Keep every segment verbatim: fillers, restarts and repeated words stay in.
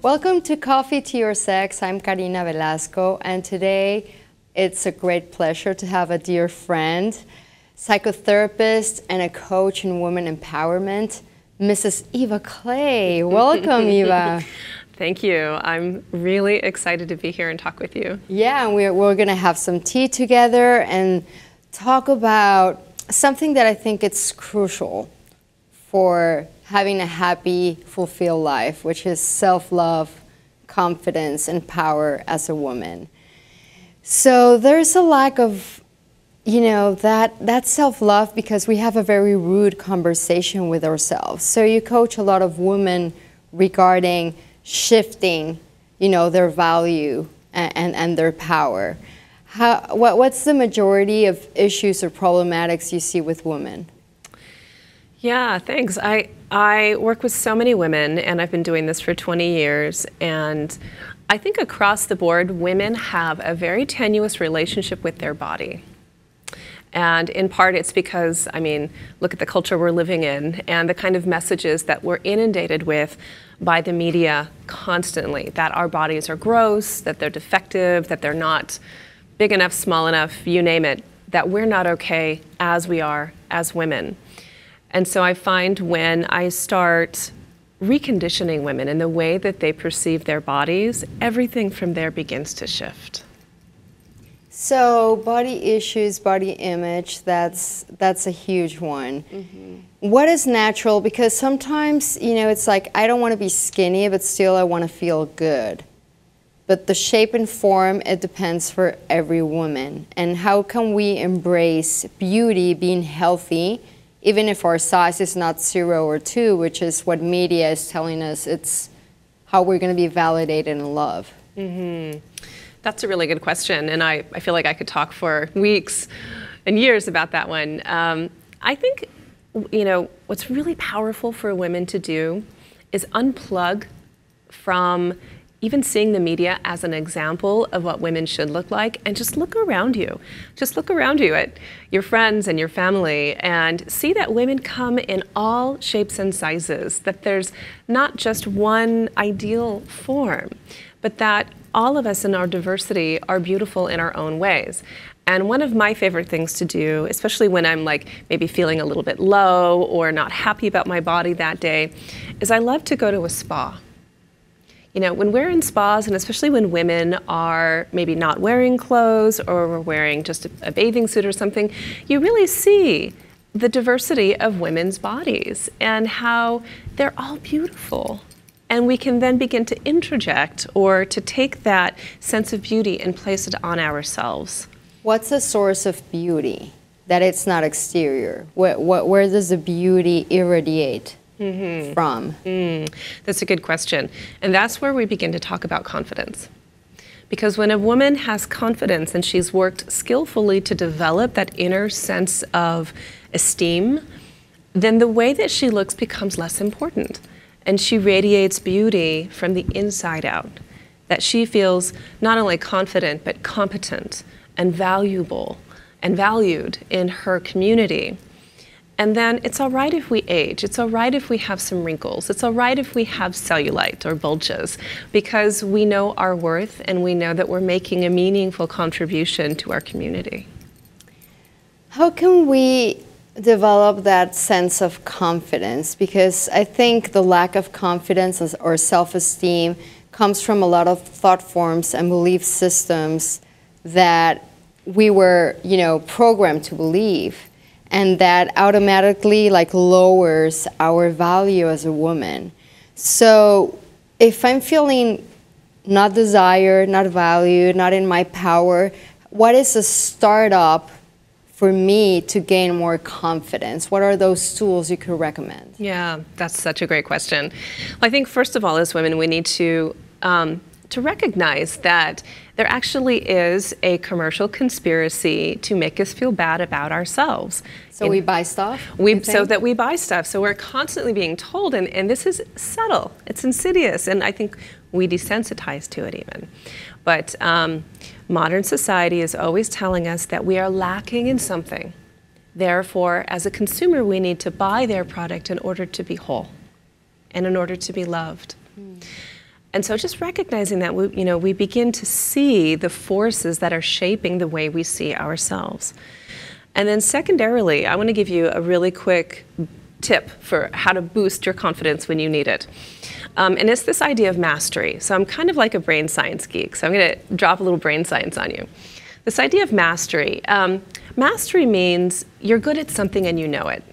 Welcome to Coffee, Tea, or Sex. I'm Karina Velasco, and today it's a great pleasure to have a dear friend, psychotherapist and a coach in women empowerment, Missus Eva Clay. Welcome, Eva. Thank you. I'm really excited to be here and talk with you. Yeah, and we're, we're going to have some tea together and talk about something that I think it's crucial for having a happy, fulfilled life, which is self-love, confidence, and power as a woman. So there's a lack of, you know, that, that self-love because we have a very rude conversation with ourselves. So you coach a lot of women regarding shifting, you know, their value and, and, and their power. How, what, what's the majority of issues or problematics you see with women? Yeah, thanks. I, I work with so many women, and I've been doing this for twenty years, and I think across the board, women have a very tenuous relationship with their body. And in part, it's because, I mean, look at the culture we're living in and the kind of messages that we're inundated with by the media constantly, that our bodies are gross, that they're defective, that they're not big enough, small enough, you name it, that we're not okay as we are as women. And so I find when I start reconditioning women in the way that they perceive their bodies, everything from there begins to shift. So body issues, body image, that's, that's a huge one. Mm-hmm. What is natural? Because sometimes, you know, it's like, I don't want to be skinny, but still I want to feel good. But the shape and form, it depends for every woman. And how can we embrace beauty, being healthy, even if our size is not zero or two, which is what media is telling us, it's how we're going to be validated and loved. Mm-hmm. That's a really good question, and I, I feel like I could talk for weeks and years about that one. Um, I think, you know, what's really powerful for women to do is unplug from even seeing the media as an example of what women should look like, and just look around you. Just look around you at your friends and your family and see that women come in all shapes and sizes, that there's not just one ideal form, but that all of us in our diversity are beautiful in our own ways. And one of my favorite things to do, especially when I'm like maybe feeling a little bit low or not happy about my body that day, is I love to go to a spa. You know, when we're in spas, and especially when women are maybe not wearing clothes or we're wearing just a, a bathing suit or something, you really see the diversity of women's bodies and how they're all beautiful. And we can then begin to interject or to take that sense of beauty and place it on ourselves. What's the source of beauty? That it's not exterior. Where, where does the beauty irradiate? Mm-hmm. From? Mm. That's a good question. And that's where we begin to talk about confidence. Because when a woman has confidence and she's worked skillfully to develop that inner sense of esteem, then the way that she looks becomes less important. And she radiates beauty from the inside out. That she feels not only confident, but competent and valuable and valued in her community. And then it's all right if we age, it's all right if we have some wrinkles, it's all right if we have cellulite or bulges, because we know our worth and we know that we're making a meaningful contribution to our community. How can we develop that sense of confidence? Because I think the lack of confidence or self-esteem comes from a lot of thought forms and belief systems that we were, you know, programmed to believe. And that automatically like lowers our value as a woman. So if I'm feeling not desired, not valued, not in my power, what is a startup for me to gain more confidence? What are those tools you could recommend? Yeah, that's such a great question. Well, I think first of all, as women, we need to, um, to recognize that there actually is a commercial conspiracy to make us feel bad about ourselves. So you we know, buy stuff? We, so that we buy stuff. So we're constantly being told, and, and this is subtle, it's insidious, and I think We desensitize to it even. But um, modern society is always telling us that we are lacking in something. Therefore, as a consumer, we need to buy their product in order to be whole and in order to be loved. Mm. And so just recognizing that, we, you know, we begin to see the forces that are shaping the way we see ourselves. And then secondarily, I want to give you a really quick tip for how to boost your confidence when you need it. Um, and it's this idea of mastery. So I'm kind of like a brain science geek, so I'm going to drop a little brain science on you. This idea of mastery. Um, mastery means you're good at something and you know it,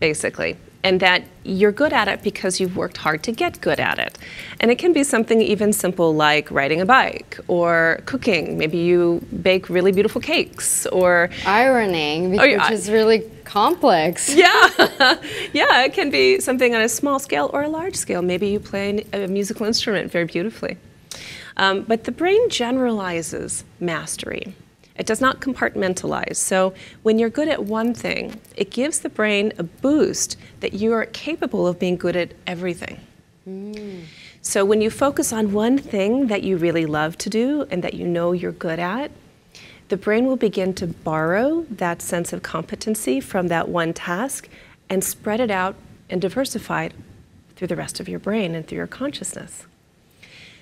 basically. And that you're good at it because you've worked hard to get good at it. And it can be something even simple like riding a bike or cooking. Maybe you bake really beautiful cakes or... ironing, oh, yeah. Which is really complex. Yeah, yeah, it can be something on a small scale or a large scale. Maybe you play a musical instrument very beautifully. Um, but the brain generalizes mastery. It does not compartmentalize. So when you're good at one thing, it gives the brain a boost that you are capable of being good at everything. Mm. So when you focus on one thing that you really love to do and that you know you're good at, the brain will begin to borrow that sense of competency from that one task and spread it out and diversify it through the rest of your brain and through your consciousness.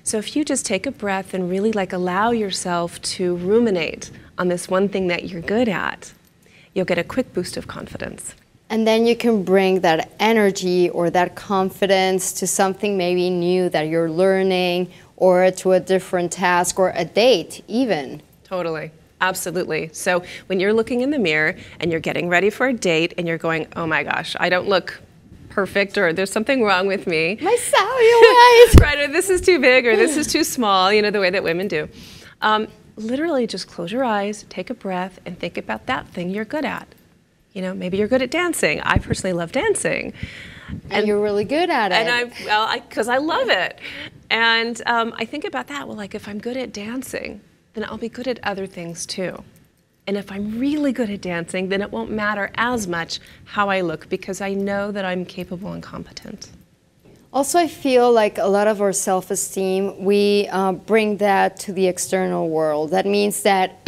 So if you just take a breath and really like allow yourself to ruminate on this one thing that you're good at, you'll get a quick boost of confidence. And then you can bring that energy or that confidence to something maybe new that you're learning or to a different task or a date even. Totally. Absolutely. So when you're looking in the mirror and you're getting ready for a date and you're going, oh my gosh, I don't look perfect, or there's something wrong with me. My cellulite. Right, or this is too big, or this is too small, you know, the way that women do. Um, literally just close your eyes, take a breath, and think about that thing you're good at. You know, maybe you're good at dancing. I personally love dancing. And, and you're really good at it. And I, well, because I, I love it. And um, I think about that, well, like if I'm good at dancing, then I'll be good at other things too. And if I'm really good at dancing, then it won't matter as much how I look because I know that I'm capable and competent. Also, I feel like a lot of our self-esteem, we uh, bring that to the external world. That means that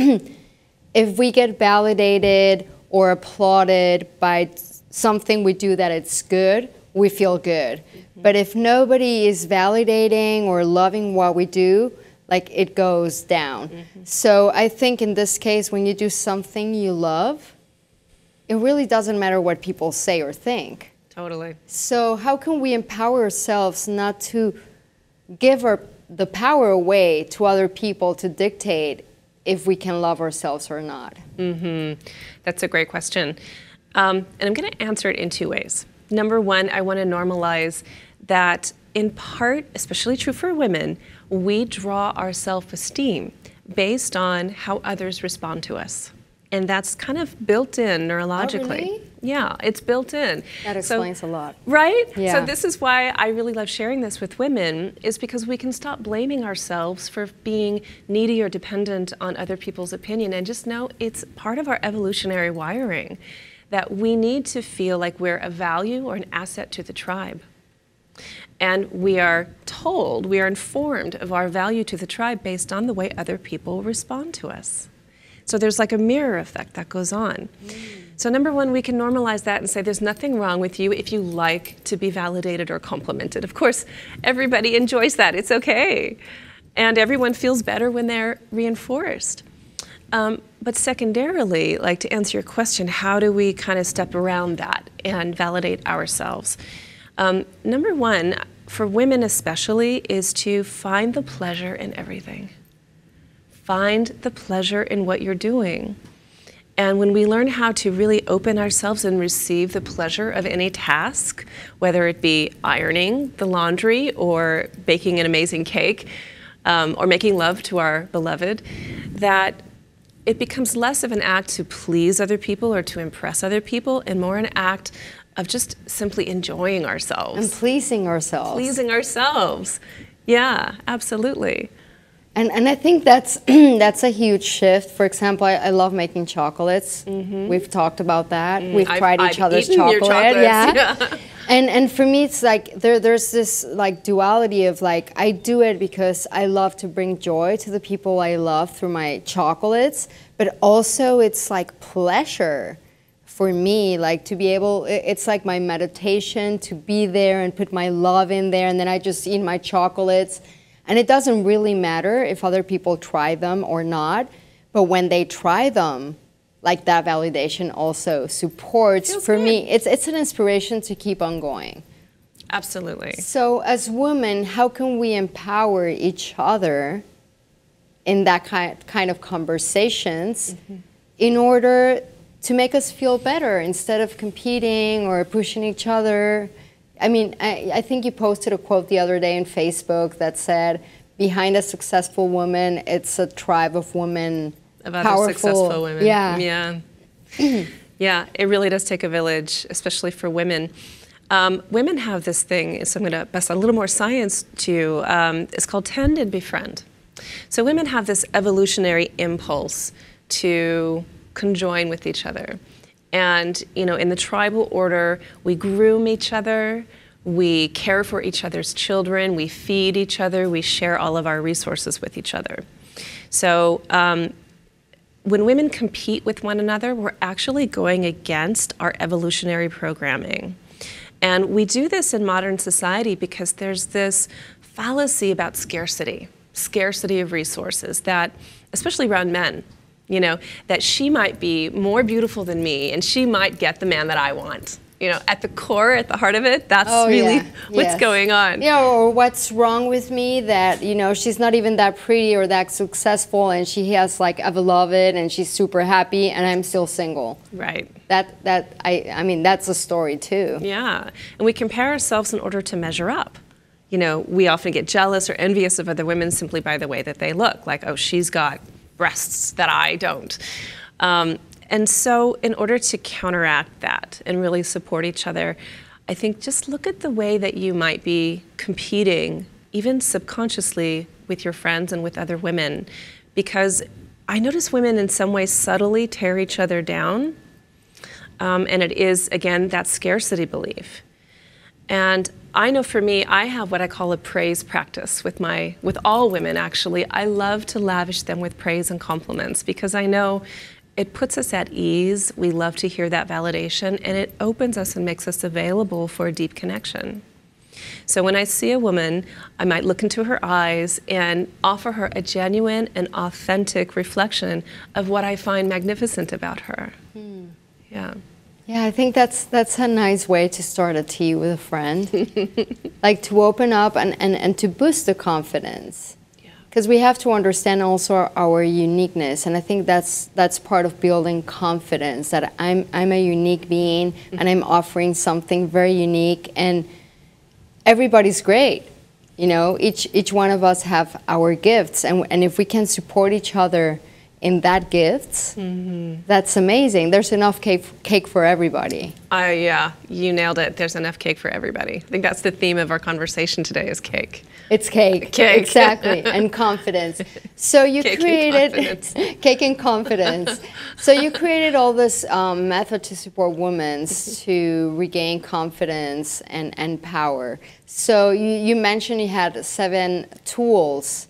if we get validated or applauded by something we do that it's good, we feel good. Mm-hmm. But if nobody is validating or loving what we do, like it goes down. Mm-hmm. So I think in this case, when you do something you love, it really doesn't matter what people say or think. Totally. So how can we empower ourselves not to give our, the power away to other people to dictate if we can love ourselves or not? Mm-hmm. That's a great question. Um, and I'm gonna answer it in two ways. Number one, I wanna normalize that in part, especially true for women, we draw our self-esteem based on how others respond to us. And that's kind of built in neurologically. Oh, really? Yeah, it's built in. That explains so, a lot. Right? Yeah. So this is why I really love sharing this with women, is because we can stop blaming ourselves for being needy or dependent on other people's opinion and just know it's part of our evolutionary wiring that we need to feel like we're a value or an asset to the tribe. And we are told, we are informed of our value to the tribe based on the way other people respond to us. So there's like a mirror effect that goes on. Mm. So number one, we can normalize that and say there's nothing wrong with you if you like to be validated or complimented. Of course, everybody enjoys that, it's okay. And everyone feels better when they're reinforced. Um, but secondarily, like to answer your question, how do we kind of step around that and validate ourselves? Um, number one, for women especially, is to find the pleasure in everything. Find the pleasure in what you're doing. And when we learn how to really open ourselves and receive the pleasure of any task, whether it be ironing the laundry or baking an amazing cake, um, or making love to our beloved, that it becomes less of an act to please other people or to impress other people and more an act of just simply enjoying ourselves. And pleasing ourselves. Pleasing ourselves. Yeah, absolutely. And, and I think that's, that's a huge shift. For example, I, I love making chocolates. Mm-hmm. We've talked about that. Mm, We've I've, tried each I've other's chocolate. Your chocolates. Yeah. Yeah. And and for me, it's like there there's this like duality of like I do it because I love to bring joy to the people I love through my chocolates, but also it's like pleasure for me, like to be able. It's like my meditation to be there and put my love in there, and then I just eat my chocolates, and it doesn't really matter if other people try them or not. But when they try them, like that validation also supports, for good. me, it's, it's an inspiration to keep on going. Absolutely. So as women, how can we empower each other in that ki kind of conversations mm-hmm. in order to make us feel better instead of competing or pushing each other? I mean, I, I think you posted a quote the other day on Facebook that said, behind a successful woman, it's a tribe of women. Of other Powerful. successful women. Yeah. Yeah. Yeah, it really does take a village, especially for women. Um, women have this thing, so I'm going to bust a little more science to you. Um, it's called tend and befriend. So women have this evolutionary impulse to conjoin with each other. And, you know, in the tribal order, we groom each other. We care for each other's children. We feed each other. We share all of our resources with each other. So, um, when women compete with one another, we're actually going against our evolutionary programming. And we do this in modern society because there's this fallacy about scarcity, scarcity of resources that, especially around men, you know, that she might be more beautiful than me and she might get the man that I want. You know, at the core, at the heart of it, that's oh, really yeah. what's yes. going on. Yeah, or what's wrong with me that, you know, she's not even that pretty or that successful and she has like a beloved and she's super happy and I'm still single. Right. That, that I, I mean, that's a story too. Yeah, and we compare ourselves in order to measure up. You know, we often get jealous or envious of other women simply by the way that they look. Like, oh, she's got breasts that I don't. Um, And so in order to counteract that and really support each other, I think just look at the way that you might be competing, even subconsciously, with your friends and with other women. Because I notice women in some ways subtly tear each other down. Um, and it is, again, that scarcity belief. And I know for me, I have what I call a praise practice with my, with all women, actually. I love to lavish them with praise and compliments because I know it puts us at ease. We love to hear that validation, and it opens us and makes us available for a deep connection. So when I see a woman, I might look into her eyes and offer her a genuine and authentic reflection of what I find magnificent about her. Hmm. Yeah. Yeah, I think that's, that's a nice way to start a tea with a friend. Like to open up and, and, and to boost the confidence. Because we have to understand also our, our uniqueness, and I think that's that's part of building confidence. That I'm I'm a unique being, mm-hmm. and I'm offering something very unique, and everybody's great. You know, each each one of us have our gifts, and and if we can support each other in that gifts, mm-hmm. that's amazing. There's enough cake cake for everybody. Uh, yeah, you nailed it. There's enough cake for everybody. I think that's the theme of our conversation today: is cake. It's cake. Cake. Exactly. And confidence. So you cake created and cake and confidence. So you created all this um, method to support women to regain confidence and, and power. So you, you mentioned you had seven tools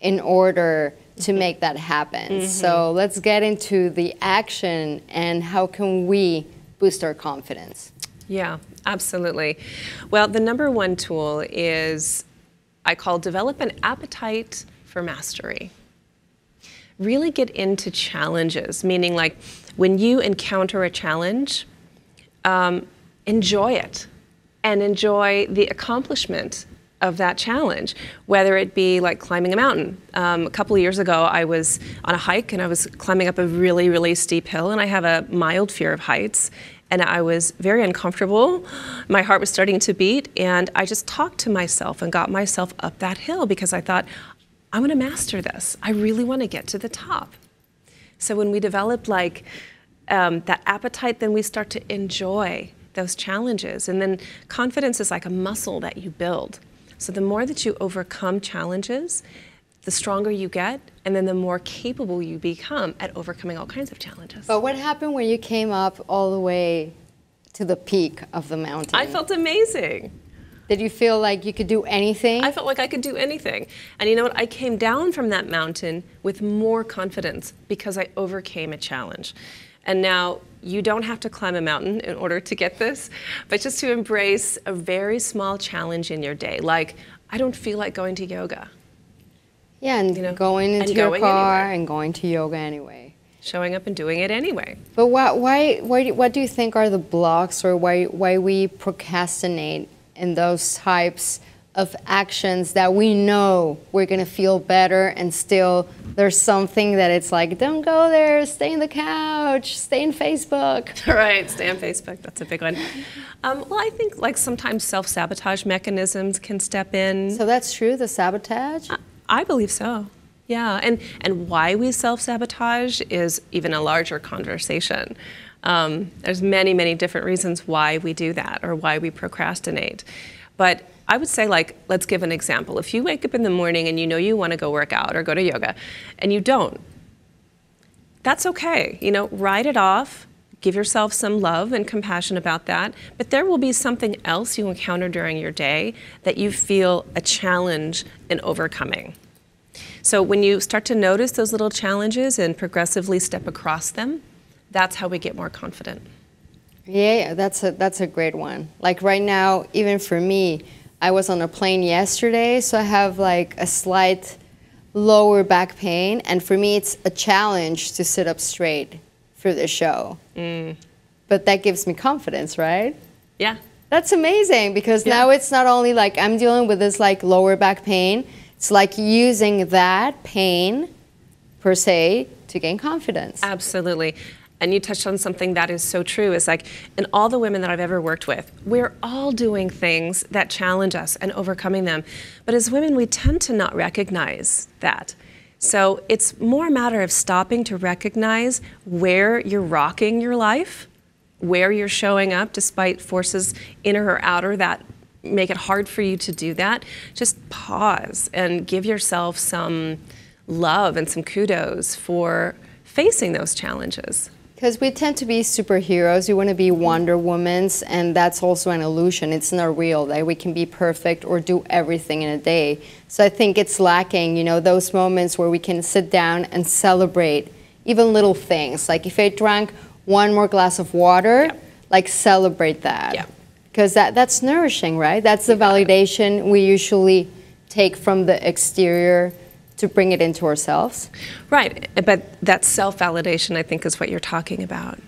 in order to make that happen. Mm-hmm. So let's get into the action and how can we boost our confidence? Yeah, absolutely. Well, the number one tool is I call develop an appetite for mastery. Really get into challenges, meaning like when you encounter a challenge, um, enjoy it and enjoy the accomplishment of that challenge, whether it be like climbing a mountain. Um, a couple of years ago, I was on a hike and I was climbing up a really, really steep hill, and I have a mild fear of heights. And I was very uncomfortable. My heart was starting to beat, and I just talked to myself and got myself up that hill because I thought, I'm gonna master this. I really wanna get to the top. So when we develop like um, that appetite, then we start to enjoy those challenges. And then confidence is like a muscle that you build. So the more that you overcome challenges, the stronger you get, and then the more capable you become at overcoming all kinds of challenges. But what happened when you came up all the way to the peak of the mountain. I felt amazing. Did you feel like you could do anything? I felt like I could do anything. And you know what? I came down from that mountain with more confidence because I overcame a challenge. And now you don't have to climb a mountain in order to get this, but just to embrace a very small challenge in your day. Like, I don't feel like going to yoga. Yeah, and you know, going into and your going car anywhere. and going to yoga anyway. Showing up and doing it anyway. But why, why, why do, what do you think are the blocks, or why, why we procrastinate in those types of actions that we know we're gonna feel better, and still there's something that it's like, don't go there, stay in the couch, stay in Facebook. Right, stay on Facebook, that's a big one. Um, well, I think like sometimes self-sabotage mechanisms can step in. So that's true, the sabotage? I, I believe so, yeah. And, and why we self-sabotage is even a larger conversation. Um, there's many, many different reasons why we do that or why we procrastinate. But I would say, like, let's give an example. If you wake up in the morning and you know you want to go work out or go to yoga and you don't, that's okay. You know, write it off, give yourself some love and compassion about that. But there will be something else you encounter during your day that you feel a challenge in overcoming. So when you start to notice those little challenges and progressively step across them, that's how we get more confident. Yeah, that's a, that's a great one. Like right now, even for me, I was on a plane yesterday, so I have like a slight lower back pain. And for me, it's a challenge to sit up straight for the show. Mm. But that gives me confidence, right? Yeah. That's amazing, because yeah. now it's not only like I'm dealing with this like lower back pain, it's like using that pain per se to gain confidence. Absolutely. And you touched on something that is so true. It's like, in all the women that I've ever worked with, we're all doing things that challenge us and overcoming them. But as women, we tend to not recognize that. So it's more a matter of stopping to recognize where you're rocking your life, where you're showing up despite forces, inner or outer, that make it hard for you to do that. Just pause and give yourself some love and some kudos for facing those challenges. Because we tend to be superheroes, we want to be Wonder Womans, and that's also an illusion. It's not real that we can be perfect or do everything in a day. So I think it's lacking, you know, those moments where we can sit down and celebrate even little things. Like if I drank one more glass of water, yep. like celebrate that. Because yep. that, that's nourishing, right? That's the validation we usually take from the exterior to bring it into ourselves. Right, but that self-validation, I think, is what you're talking about.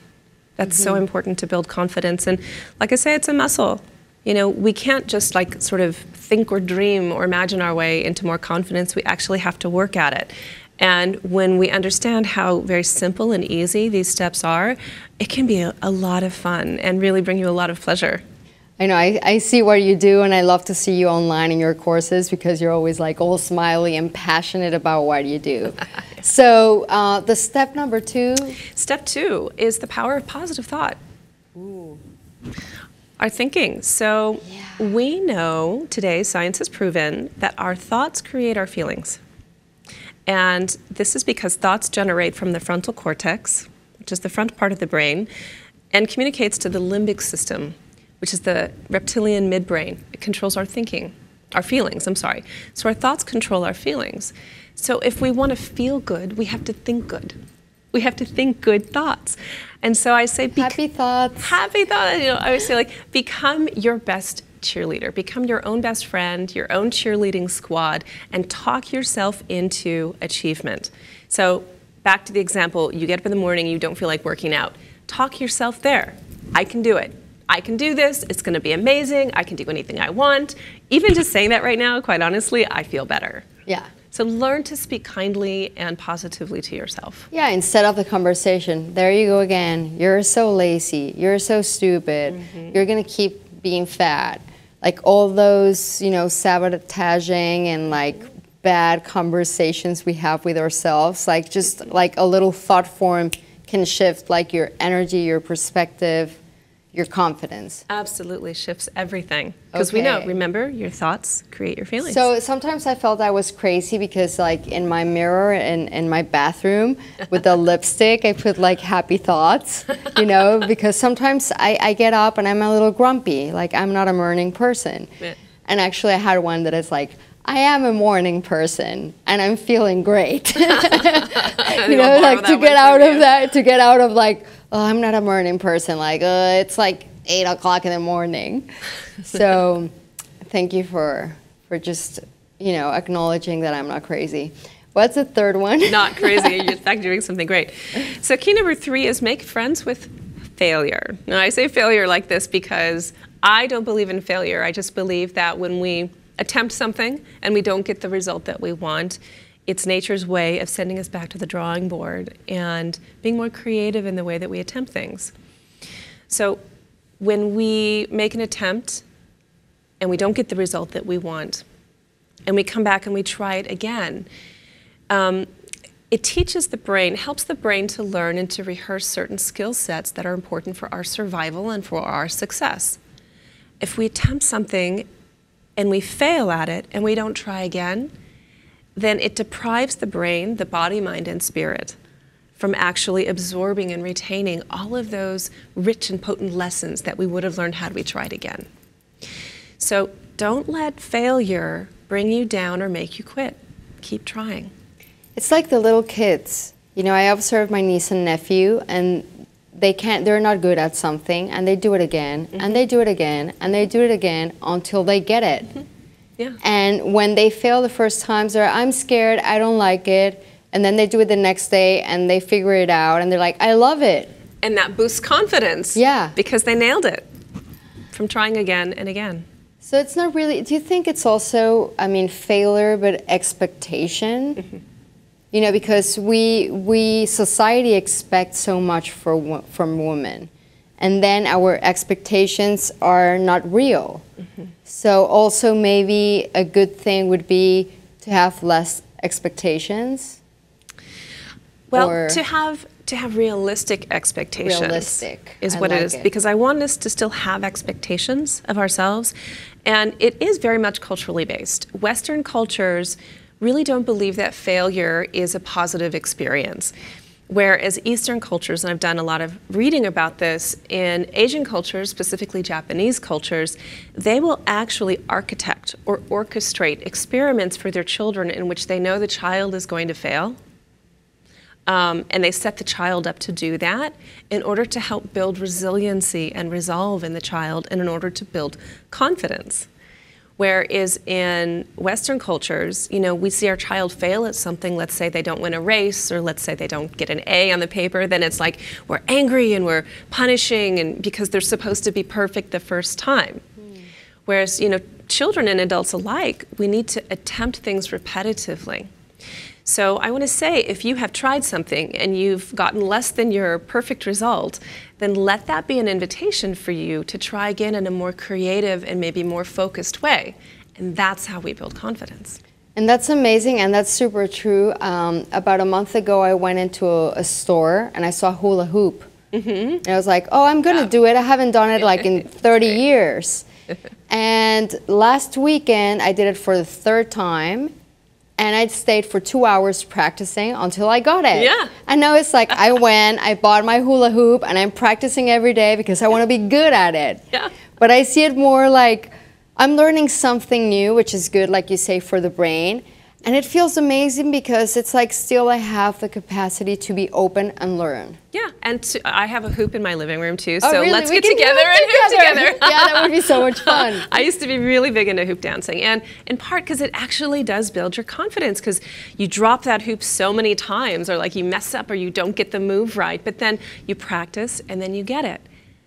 That's mm-hmm. so important to build confidence. And like I say, it's a muscle. You know, we can't just like sort of think or dream or imagine our way into more confidence. We actually have to work at it. And when we understand how very simple and easy these steps are, it can be a, a lot of fun and really bring you a lot of pleasure. I know, I, I see what you do, and I love to see you online in your courses, because you're always like all smiley and passionate about what you do. So uh, the step number two? Step two is the power of positive thought. Ooh. Our thinking. So yeah. we know today, science has proven, that our thoughts create our feelings. And this is because thoughts generate from the frontal cortex, which is the front part of the brain, and communicates to the limbic system, which is the reptilian midbrain. It controls our thinking, our feelings, I'm sorry. So our thoughts control our feelings. So if we want to feel good, we have to think good. We have to think good thoughts. And so I say- Happy thoughts. Happy thoughts, you know, I always say like, become your best cheerleader, become your own best friend, your own cheerleading squad, and talk yourself into achievement. So back to the example, you get up in the morning, you don't feel like working out. Talk yourself there, I can do it. I can do this, it's gonna be amazing, I can do anything I want. Even just saying that right now, quite honestly, I feel better. Yeah. So learn to speak kindly and positively to yourself. Yeah, and set up the conversation. There you go again, you're so lazy, you're so stupid, mm-hmm. you're gonna keep being fat. Like all those, you know, sabotaging and like bad conversations we have with ourselves, like just like a little thought form can shift like your energy, your perspective, your confidence. Absolutely shifts everything. Because okay. we know, remember, your thoughts create your feelings. So sometimes I felt I was crazy because like in my mirror and in, in my bathroom with the lipstick, I put like happy thoughts, you know, because sometimes I, I get up and I'm a little grumpy, like I'm not a morning person. Yeah. And actually I had one that is like, I am a morning person, and I'm feeling great. you know, like to get out of that, to get out of like, oh, I'm not a morning person. Like, uh, it's like eight o'clock in the morning. So, thank you for for just you know acknowledging that I'm not crazy. What's the third one? Not crazy. You're in fact doing something great. So, key number three is make friends with failure. Now, I say failure like this because I don't believe in failure. I just believe that when we attempt something and we don't get the result that we want, it's nature's way of sending us back to the drawing board and being more creative in the way that we attempt things. So when we make an attempt and we don't get the result that we want and we come back and we try it again, um, it teaches the brain, helps the brain to learn and to rehearse certain skill sets that are important for our survival and for our success. If we attempt something and we fail at it, and we don't try again, then it deprives the brain, the body, mind, and spirit from actually absorbing and retaining all of those rich and potent lessons that we would have learned had we tried again. So don't let failure bring you down or make you quit. Keep trying. It's like the little kids. You know, I observe my niece and nephew, and They can't, they're not good at something, and they do it again, mm-hmm. and they do it again, and they do it again until they get it. Mm-hmm. Yeah. And when they fail the first time, they're, I'm scared, I don't like it, and then they do it the next day, and they figure it out, and they're like, I love it. And that boosts confidence. Yeah. Because they nailed it from trying again and again. So it's not really, do you think it's also, I mean, failure, but expectation? Mm-hmm. You know, because we, we, society expects so much for, from women. And then our expectations are not real. Mm-hmm. So also maybe a good thing would be to have less expectations? Well, to have, to have realistic expectations realistic. is what it is. Because I want us to still have expectations of ourselves. And it is very much culturally based. Western cultures really don't believe that failure is a positive experience. Whereas Eastern cultures, and I've done a lot of reading about this, in Asian cultures, specifically Japanese cultures, they will actually architect or orchestrate experiments for their children in which they know the child is going to fail. Um, and they set the child up to do that in order to help build resiliency and resolve in the child and in order to build confidence. Whereas in Western cultures, you know, we see our child fail at something, let's say they don't win a race, or let's say they don't get an A on the paper, then it's like we're angry and we're punishing and because they're supposed to be perfect the first time. Mm. Whereas, you know, children and adults alike, we need to attempt things repetitively. So I want to say if you have tried something and you've gotten less than your perfect result, then let that be an invitation for you to try again in a more creative and maybe more focused way. And that's how we build confidence. And that's amazing, and that's super true. Um, about a month ago, I went into a, a store and I saw hula hoop. Mm-hmm. And I was like, oh, I'm going to yeah. do it. I haven't done it like in thirty years. And last weekend, I did it for the third time. And I stayed for two hours practicing until I got it. Yeah. And now it's like I went, I bought my hula hoop, and I'm practicing every day because I want to be good at it. Yeah. But I see it more like I'm learning something new, which is good, like you say, for the brain. And it feels amazing because it's like still I have the capacity to be open and learn. Yeah, and to, I have a hoop in my living room too, so oh, really? let's we get together and together. hoop together. Yeah, that would be so much fun. I used to be really big into hoop dancing, and in part because it actually does build your confidence because you drop that hoop so many times or like you mess up or you don't get the move right, but then you practice and then you get it.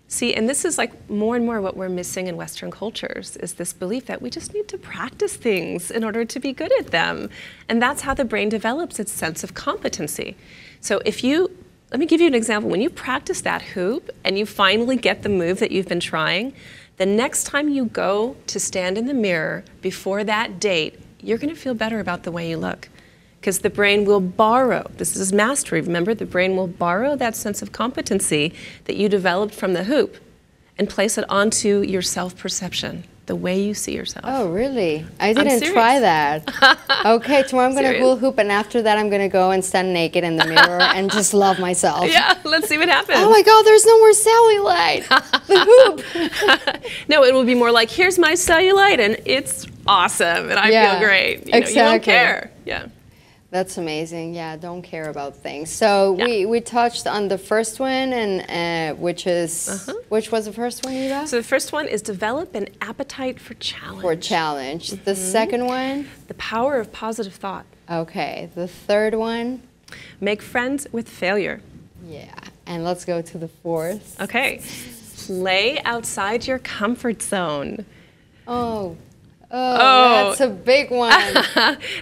See, and this is like more and more what we're missing in Western cultures is this belief that we just need to practice things in order to be good at them. And that's how the brain develops its sense of competency. So if you, let me give you an example. When you practice that hoop and you finally get the move that you've been trying, the next time you go to stand in the mirror before that date, you're going to feel better about the way you look. Because the brain will borrow, this is mastery, remember, the brain will borrow that sense of competency that you developed from the hoop and place it onto your self-perception, the way you see yourself. Oh, really? I didn't try that. Okay, tomorrow I'm going to hula hoop, and after that I'm going to go and stand naked in the mirror and just love myself. Yeah, let's see what happens. Oh my God, there's no more cellulite. The hoop. No, it will be more like, here's my cellulite, and it's awesome, and I yeah, feel great. You know, exactly. You don't care. Yeah. That's amazing. Yeah, don't care about things. So yeah. we, we touched on the first one, and uh, which is uh-huh. which was the first one, Eva? So the first one is develop an appetite for challenge. For challenge. Mm-hmm. The second one? The power of positive thought. Okay. The third one? Make friends with failure. Yeah. And let's go to the fourth. Okay. Play outside your comfort zone. Oh. Oh, oh, that's a big one.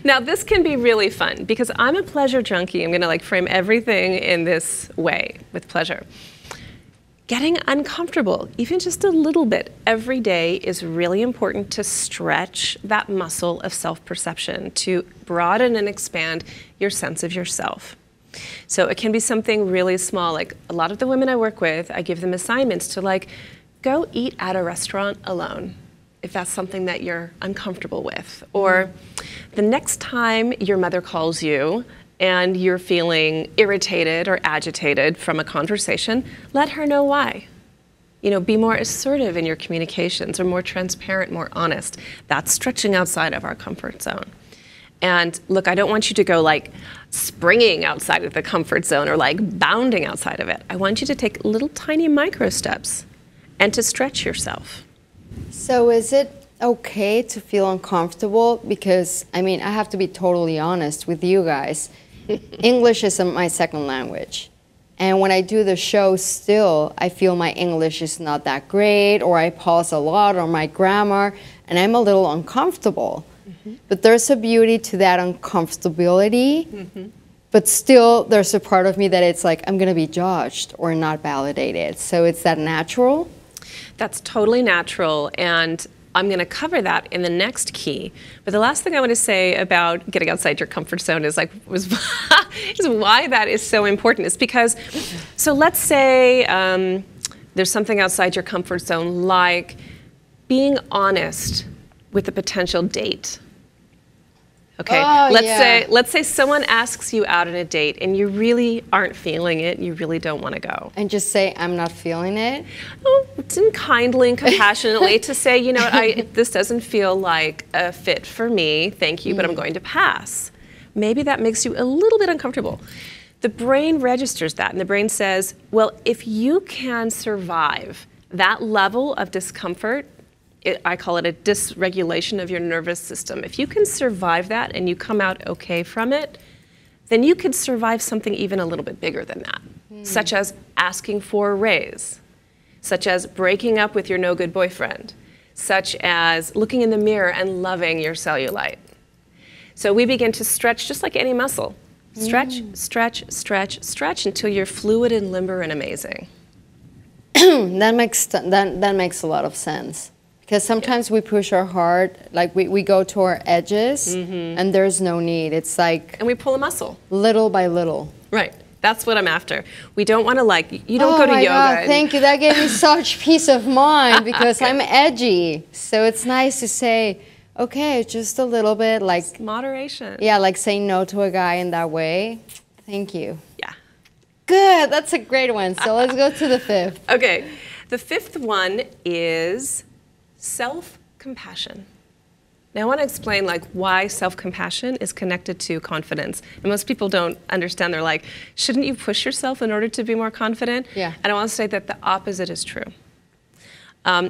Now, this can be really fun because I'm a pleasure junkie. I'm going to like frame everything in this way with pleasure. Getting uncomfortable, even just a little bit, every day is really important to stretch that muscle of self-perception, to broaden and expand your sense of yourself. So it can be something really small. Like a lot of the women I work with, I give them assignments to like, go eat at a restaurant alone, if that's something that you're uncomfortable with. Or the next time your mother calls you and you're feeling irritated or agitated from a conversation, let her know why. You know, be more assertive in your communications, or more transparent, more honest. That's stretching outside of our comfort zone. And look, I don't want you to go like springing outside of the comfort zone or like bounding outside of it. I want you to take little tiny micro steps and to stretch yourself. So is it okay to feel uncomfortable? Because, I mean, I have to be totally honest with you guys. English is my second language. And when I do the show still, I feel my English is not that great, or I pause a lot, or my grammar, and I'm a little uncomfortable. Mm-hmm. But there's a beauty to that uncomfortability. Mm-hmm. But still, there's a part of me that it's like, I'm going to be judged or not validated. So it's that natural. That's totally natural, and I'm going to cover that in the next key. But the last thing I want to say about getting outside your comfort zone is like was is why that is so important. It's because, so let's say um, there's something outside your comfort zone, like being honest with a potential date. Okay, oh, let's yeah. say let's say someone asks you out on a date and you really aren't feeling it, you really don't want to go. And just say, I'm not feeling it? Oh, it's kindly and compassionately to say, you know what, I, this doesn't feel like a fit for me, thank you, but I'm going to pass. Maybe that makes you a little bit uncomfortable. The brain registers that, and the brain says, well, if you can survive that level of discomfort, It, I call it a dysregulation of your nervous system. If you can survive that and you come out okay from it, then you could survive something even a little bit bigger than that, mm. such as asking for a raise, such as breaking up with your no-good boyfriend, such as looking in the mirror and loving your cellulite. So we begin to stretch just like any muscle. Stretch, mm. stretch, stretch, stretch until you're fluid and limber and amazing. that, makes, that, that makes a lot of sense. Because sometimes yeah. we push our heart, like we, we go to our edges, mm-hmm. and there's no need. It's like... And we pull a muscle. Little by little. Right. That's what I'm after. We don't want to like... You don't oh go to yoga. Oh my God, and... thank you. That gave me such peace of mind because I'm edgy. So it's nice to say, okay, just a little bit, like... Just moderation. Yeah, like saying no to a guy in that way. Thank you. Yeah. Good. That's a great one. So let's go to the fifth. Okay. The fifth one is... self-compassion. Now I want to explain like why self-compassion is connected to confidence. And most people don't understand. They're like, shouldn't you push yourself in order to be more confident? Yeah. And I want to say that the opposite is true. Um,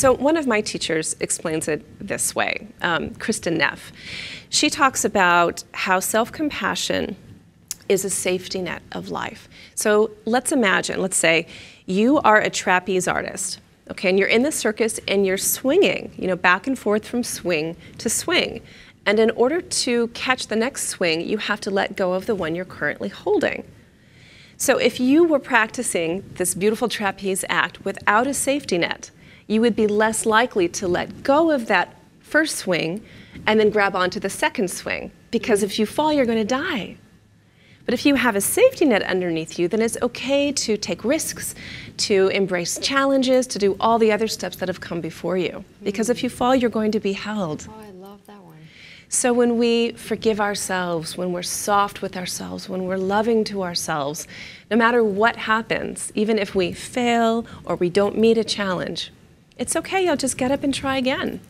so one of my teachers explains it this way, um, Kristin Neff. She talks about how self-compassion is a safety net of life. So let's imagine, let's say you are a trapeze artist. Okay, and you're in the circus and you're swinging, you know, back and forth from swing to swing. And in order to catch the next swing, you have to let go of the one you're currently holding. So if you were practicing this beautiful trapeze act without a safety net, you would be less likely to let go of that first swing and then grab onto the second swing, because if you fall, you're going to die. But if you have a safety net underneath you, then it's okay to take risks, to embrace challenges, to do all the other steps that have come before you. Because if you fall, you're going to be held. Oh, I love that one. So when we forgive ourselves, when we're soft with ourselves, when we're loving to ourselves, no matter what happens, even if we fail or we don't meet a challenge, it's okay, you'll just get up and try again.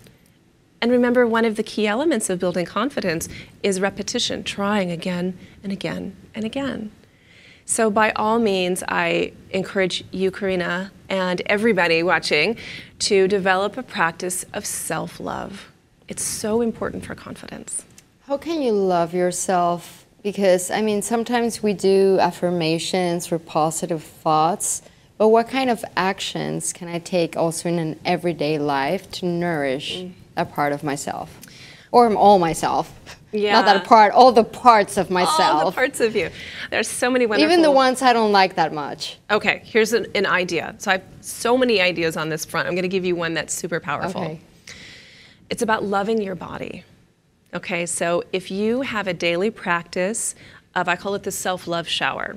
And remember, one of the key elements of building confidence is repetition, trying again and again and again. So by all means, I encourage you, Karina, and everybody watching to develop a practice of self-love. It's so important for confidence. How can you love yourself? Because, I mean, sometimes we do affirmations or positive thoughts, but what kind of actions can I take also in an everyday life to nourish mm. a part of myself, or all myself? Yeah. Not that part, all the parts of myself. All the parts of you. There's so many wonderful... Even the ones I don't like that much. Okay, here's an, an idea. So I have so many ideas on this front. I'm going to give you one that's super powerful. Okay. It's about loving your body. Okay, so if you have a daily practice of, I call it the self-love shower,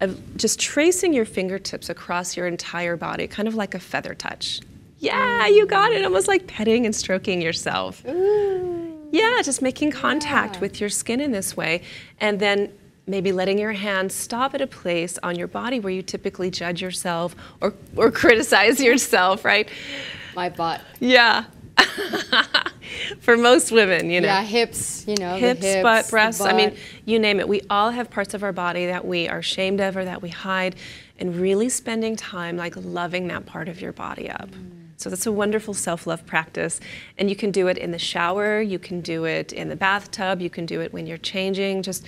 of just tracing your fingertips across your entire body, kind of like a feather touch. Yeah, you got it. Almost like petting and stroking yourself. Ooh. Yeah, just making contact yeah. with your skin in this way. And then maybe letting your hand stop at a place on your body where you typically judge yourself or, or criticize yourself, right? My butt. Yeah. For most women, you know. Yeah, hips, you know. Hips, hips butt, breasts. Butt. I mean, you name it. We all have parts of our body that we are ashamed of or that we hide. And really spending time like loving that part of your body up. Mm. So that's a wonderful self-love practice. And you can do it in the shower, you can do it in the bathtub, you can do it when you're changing, just,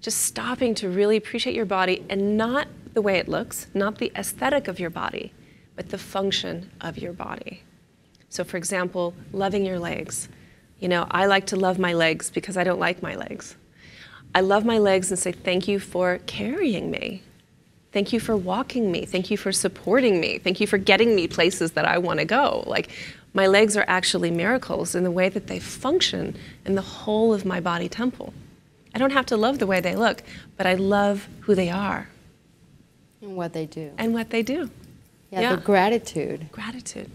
just stopping to really appreciate your body, and not the way it looks, not the aesthetic of your body, but the function of your body. So for example, loving your legs. You know, I like to love my legs because I don't like my legs. I love my legs and say, thank you for carrying me. Thank you for walking me. Thank you for supporting me. Thank you for getting me places that I want to go. Like, my legs are actually miracles in the way that they function in the whole of my body temple. I don't have to love the way they look, but I love who they are. And what they do. And what they do. Yeah, yeah. The gratitude. Gratitude.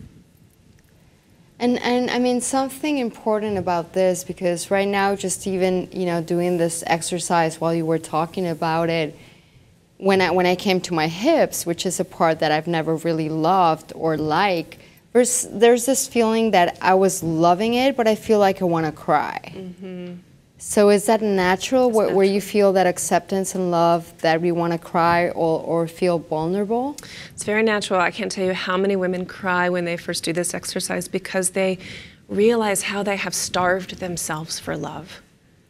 And, and I mean, something important about this, because right now, just even, you know, doing this exercise while you were talking about it, When I, when I came to my hips, which is a part that I've never really loved or like, there's, there's this feeling that I was loving it, but I feel like I want to cry. Mm-hmm. So is that natural, where, natural, where you feel that acceptance and love, that we want to cry or, or feel vulnerable? It's very natural. I can't tell you how many women cry when they first do this exercise, because they realize how they have starved themselves for love.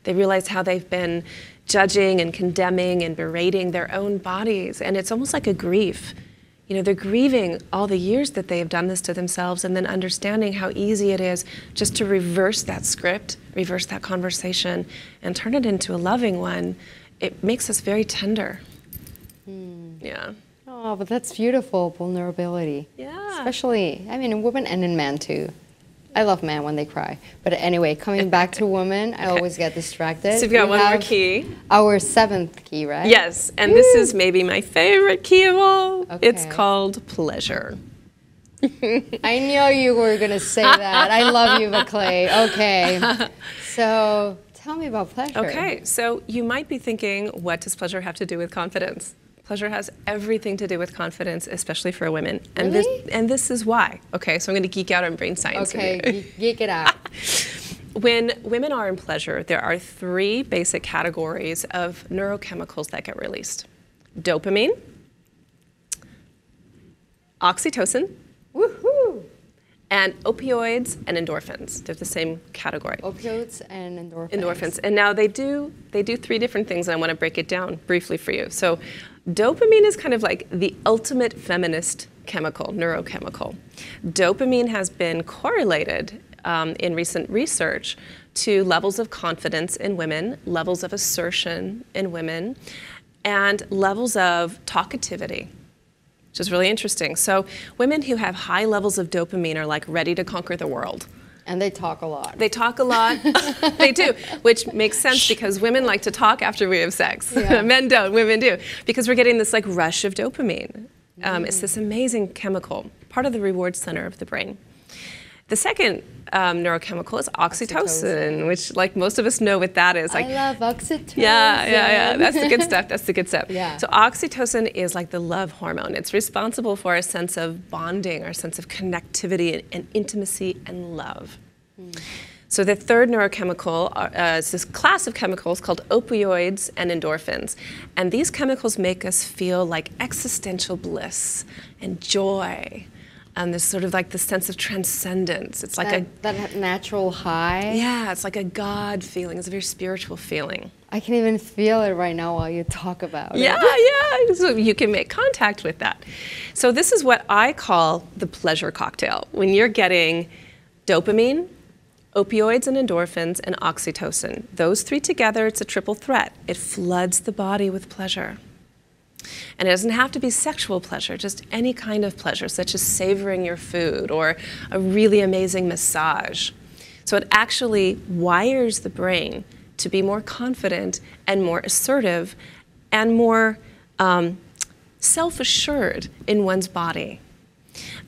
They realize how they've been judging and condemning and berating their own bodies. And it's almost like a grief. You know, they're grieving all the years that they have done this to themselves, and then understanding how easy it is just to reverse that script, reverse that conversation, and turn it into a loving one. It makes us very tender. Mm. Yeah. Oh, but that's beautiful, vulnerability. Yeah. Especially, I mean, in women and in men too. I love men when they cry. But anyway, coming back to women, I always get distracted. So we've got we one more key. Our seventh key, right? Yes, and Woo! This is maybe my favorite key of all. Okay. It's called pleasure. I knew you were going to say that. I love you, Eva Clay. Okay, so tell me about pleasure. Okay, so you might be thinking, what does pleasure have to do with confidence? Pleasure has everything to do with confidence, especially for women. And really? this and this is why. Okay, so I'm gonna geek out on brain science. Okay, ge geek it out. When women are in pleasure, there are three basic categories of neurochemicals that get released. Dopamine, oxytocin, woohoo, and opioids and endorphins. They're the same category. Opioids and endorphins. Endorphins. And now they do they do three different things, and I want to break it down briefly for you. So dopamine is kind of like the ultimate feminist chemical, neurochemical. Dopamine has been correlated um, in recent research to levels of confidence in women, levels of assertion in women, and levels of talkativity, which is really interesting. So women who have high levels of dopamine are like ready to conquer the world. And they talk a lot. They talk a lot. They do, which makes sense because women like to talk after we have sex. Yeah. Men don't, women do. Because we're getting this like rush of dopamine. Mm. Um, it's this amazing chemical, part of the reward center of the brain. The second um, neurochemical is oxytocin, oxytocin, which like most of us know what that is. Like, I love oxytocin. Yeah, yeah, yeah. That's the good stuff. That's the good stuff. Yeah. So oxytocin is like the love hormone. It's responsible for our sense of bonding, our sense of connectivity and, and intimacy and love. Mm. So the third neurochemical uh, is this class of chemicals called opioids and endorphins. And these chemicals make us feel like existential bliss and joy. And there's sort of like the sense of transcendence. It's like that, a that natural high. Yeah, it's like a God feeling. It's a very spiritual feeling. I can even feel it right now while you talk about yeah, it. Yeah, yeah. So you can make contact with that. So this is what I call the pleasure cocktail. When you're getting dopamine, opioids and endorphins, and oxytocin. Those three together, it's a triple threat. It floods the body with pleasure. And it doesn't have to be sexual pleasure, just any kind of pleasure, such as savoring your food or a really amazing massage. So it actually wires the brain to be more confident and more assertive and more um, self-assured in one's body.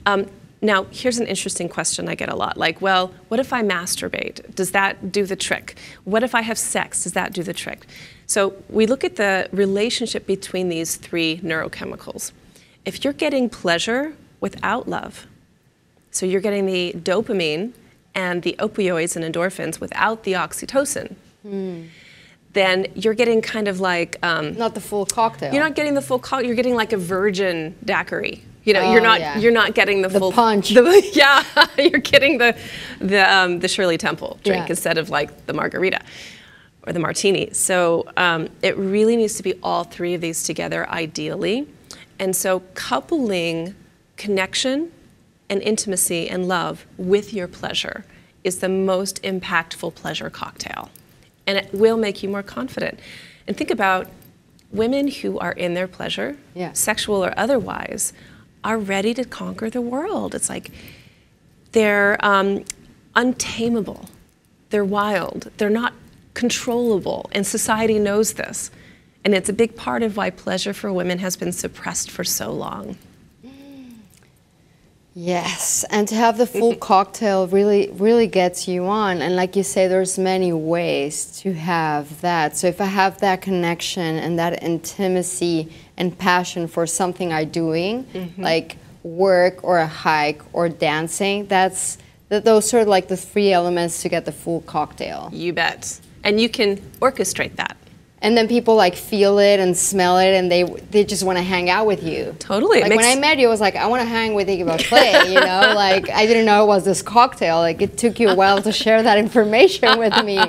Um, now, here's an interesting question I get a lot, like, well, what if I masturbate? Does that do the trick? What if I have sex? Does that do the trick? So we look at the relationship between these three neurochemicals. If you're getting pleasure without love, so you're getting the dopamine and the opioids and endorphins without the oxytocin, mm. then you're getting kind of like... Um, not the full cocktail. You're not getting the full cocktail. You're getting like a virgin daiquiri. You know, oh, you're not yeah. you're not getting the, the full punch. The, yeah, you're getting the the um, the Shirley Temple drink yeah. instead of like the margarita or the martini. So um, it really needs to be all three of these together, ideally. And so coupling connection and intimacy and love with your pleasure is the most impactful pleasure cocktail, and it will make you more confident. And think about women who are in their pleasure, yeah. sexual or otherwise, are ready to conquer the world. It's like they're um, untamable, they're wild, they're not controllable, and society knows this. And it's a big part of why pleasure for women has been suppressed for so long. Yes, and to have the full cocktail really, really gets you on. And like you say, there's many ways to have that. So if I have that connection and that intimacy and passion for something I'm doing, mm-hmm. like work or a hike or dancing, that's that. Those are like the three elements to get the full cocktail. You bet, and you can orchestrate that. And then people like feel it and smell it, and they they just want to hang out with you. Totally. Like when I met you, I was like, I want to hang with Eva Clay. You know, like I didn't know it was this cocktail. Like it took you a while to share that information with me.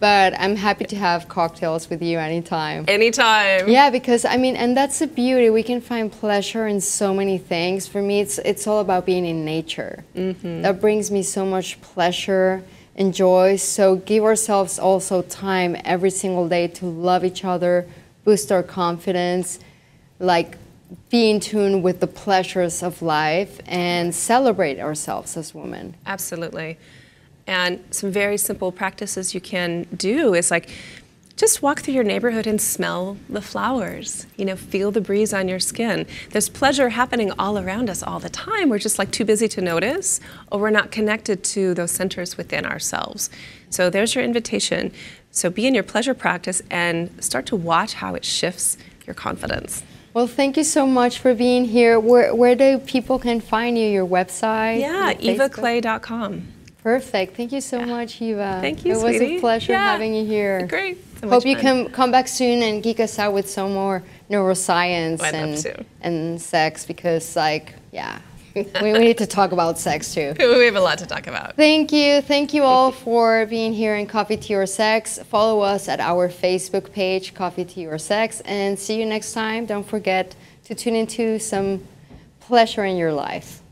But I'm happy to have cocktails with you anytime. Anytime. Yeah, because I mean, and that's the beauty. We can find pleasure in so many things. For me, it's it's all about being in nature. Mm-hmm. That brings me so much pleasure. Enjoy. So give ourselves also time every single day to love each other, boost our confidence, like be in tune with the pleasures of life and celebrate ourselves as women. Absolutely. And some very simple practices you can do is like just walk through your neighborhood and smell the flowers, you know, feel the breeze on your skin. There's pleasure happening all around us all the time. We're just like too busy to notice, or we're not connected to those centers within ourselves. So there's your invitation. So be in your pleasure practice and start to watch how it shifts your confidence. Well, thank you so much for being here. Where, where do people can find you, your website? Yeah, eva clay dot com. Perfect. Thank you so yeah. much, Eva. Thank you, It was sweetie. a pleasure yeah. having you here. Great. So Hope you fun. can come back soon and geek us out with some more neuroscience well, and, and sex, because, like, yeah, we, we need to talk about sex, too. We have a lot to talk about. Thank you. Thank you all for being here in Coffee, Tea, or Sex. Follow us at our Facebook page, Coffee, Tea, or Sex, and see you next time. Don't forget to tune into some pleasure in your life.